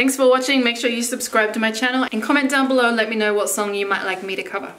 Thanks for watching. Make sure you subscribe to my channel and comment down below and let me know what song you might like me to cover.